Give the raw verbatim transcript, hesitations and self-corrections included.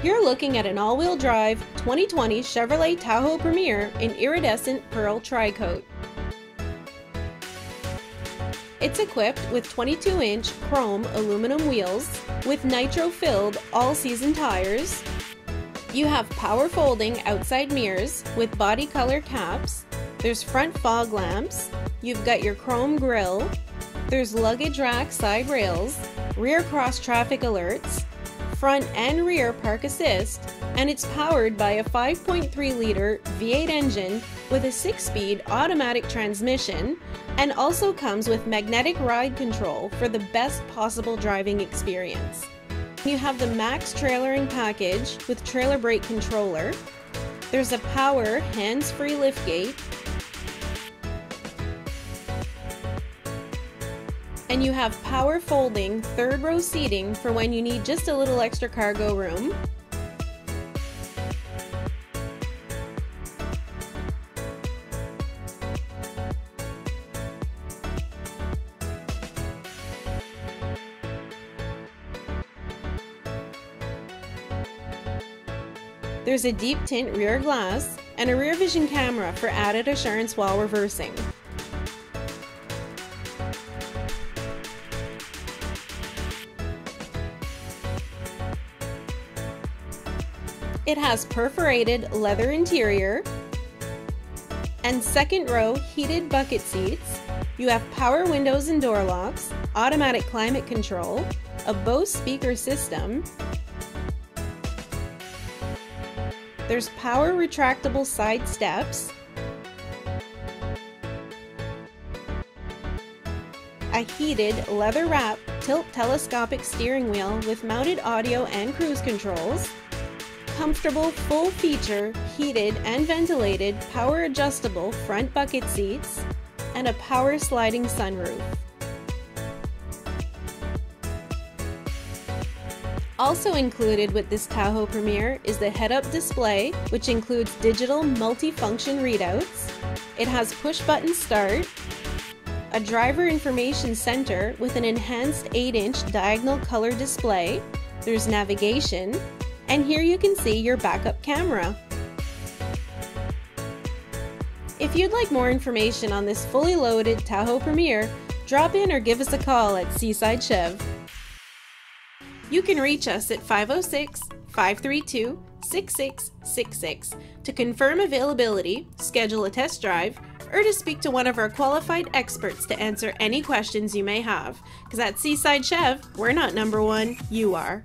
You're looking at an all-wheel drive twenty twenty Chevrolet Tahoe Premier in iridescent pearl tri-coat. It's equipped with twenty-two inch chrome aluminum wheels with nitro-filled all-season tires. You have power folding outside mirrors with body color caps. There's front fog lamps. You've got your chrome grille. There's luggage rack side rails, rear cross-traffic alerts, front and rear park assist, and it's powered by a five point three liter V eight engine with a six speed automatic transmission, and also comes with magnetic ride control for the best possible driving experience. You have the max trailering package with trailer brake controller. There's a power hands-free liftgate, and you have power folding third row seating for when you need just a little extra cargo room. There's a deep tint rear glass and a rear vision camera for added assurance while reversing. It has perforated leather interior and second row heated bucket seats. You have power windows and door locks, automatic climate control, a Bose speaker system. There's power retractable side steps, a heated leather wrap tilt telescopic steering wheel with mounted audio and cruise controls, comfortable full feature heated and ventilated power adjustable front bucket seats, and a power sliding sunroof. Also included with this Tahoe Premier is the head-up display, which includes digital multi-function readouts. It has push-button start, a driver information center with an enhanced eight inch diagonal color display. There's navigation, and here you can see your backup camera. If you'd like more information on this fully loaded Tahoe Premier, drop in or give us a call at Seaside Chev. You can reach us at five oh six, five three two, six six six six to confirm availability, schedule a test drive, or to speak to one of our qualified experts to answer any questions you may have. Because at Seaside Chev, we're not number one, you are.